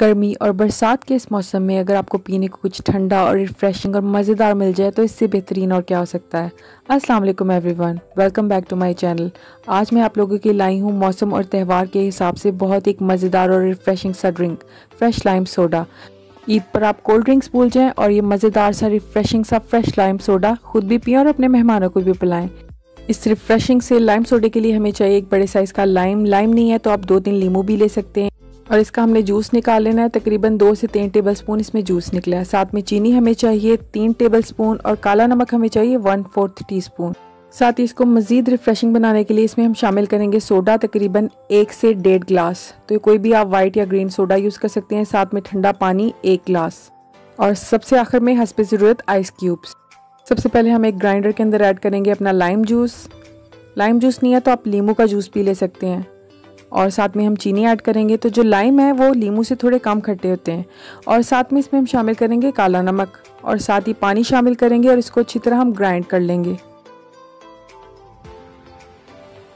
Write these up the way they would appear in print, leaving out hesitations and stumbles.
गर्मी और बरसात के इस मौसम में अगर आपको पीने को कुछ ठंडा और रिफ्रेशिंग और मज़ेदार मिल जाए तो इससे बेहतरीन और क्या हो सकता है। अस्सलाम वालेकुम everyone, welcome back to my channel. आज मैं आप लोगों के लाई हूँ मौसम और त्यौहार के हिसाब से बहुत एक मज़ेदार और रिफ्रेशिंग सा drink, fresh lime soda. Eid पर आप कोल्ड ड्रिंक्स भूल जाएँ और ये मज़ेदार सा रिफ्रेशिंग सा फ्रेश लाइम सोडा खुद भी पिएँ और अपने मेहमानों को भी पिलाएँ। इस रिफ्रेशिंग से लाइम सोडे के लिए हमें चाहिए एक बड़े साइज़ का लाइम नहीं है तो आप 2-3 लीमू भी ले सकते हैं और इसका हमने जूस निकाल लेना है। तकरीबन 2 से 3 टेबलस्पून इसमें जूस निकला है। साथ में चीनी हमें चाहिए 3 टेबलस्पून और काला नमक हमें चाहिए 1/4 टीस्पून। साथ ही इसको मज़ीद रिफ्रेशिंग बनाने के लिए इसमें हम शामिल करेंगे सोडा, तकरीबन 1 से 1.5 गिलास। तो कोई भी आप वाइट या ग्रीन सोडा यूज़ कर सकते हैं। साथ में ठंडा पानी 1 गिलास और सबसे आखिर में हस्ब ज़रूरत आइस क्यूब्स। सबसे पहले हम एक ग्राइंडर के अंदर ऐड करेंगे अपना लाइम जूस नहीं है तो आप लीमू का जूस पी ले सकते हैं। और साथ में हम चीनी ऐड करेंगे। तो जो लाइम है वो लीमू से थोड़े कम खट्टे होते हैं और साथ में इसमें हम शामिल करेंगे काला नमक और साथ ही पानी शामिल करेंगे और इसको अच्छी तरह हम ग्राइंड कर लेंगे।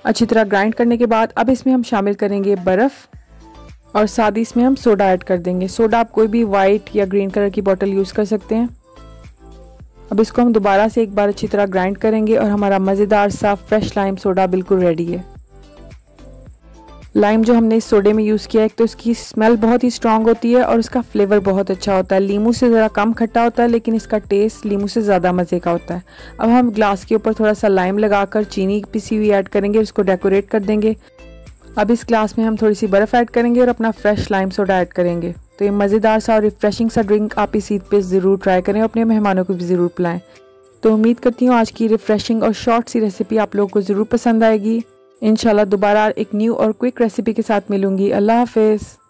अच्छी तरह ग्राइंड करने के बाद अब इसमें हम शामिल करेंगे बर्फ़ और साथ ही इसमें हम सोडा ऐड कर देंगे। सोडा आप कोई भी वाइट या ग्रीन कलर की बॉटल यूज़ कर सकते हैं। अब इसको हम दोबारा से एक बार अच्छी तरह ग्राइंड करेंगे और हमारा मज़ेदार सा फ्रेश लाइम सोडा बिल्कुल रेडी है। लाइम जो हमने इस सोडे में यूज़ किया है, एक तो इसकी स्मेल बहुत ही स्ट्रॉन्ग होती है और इसका फ्लेवर बहुत अच्छा होता है। लीमू से ज़रा कम खट्टा होता है लेकिन इसका टेस्ट लीमू से ज़्यादा मज़े का होता है। अब हम ग्लास के ऊपर थोड़ा सा लाइम लगाकर चीनी पिसी हुई ऐड करेंगे, इसको डेकोरेट कर देंगे। अब इस ग्लास में हम थोड़ी सी बर्फ़ ऐड करेंगे और अपना फ्रेश लाइम सोडा ऐड करेंगे। तो ये मज़ेदार सा और रिफ्रेशिंग सा ड्रिंक आप इस ईद पे ज़रूर ट्राई करें, अपने मेहमानों को भी ज़रूर पिलाएं। तो उम्मीद करती हूँ आज की रिफ्रेशिंग और शॉर्ट सी रेसिपी आप लोगों को ज़रूर पसंद आएगी। इंशाल्लाह दोबारा एक न्यू और क्विक रेसिपी के साथ मिलूँगी। अल्लाह हाफ़िज़।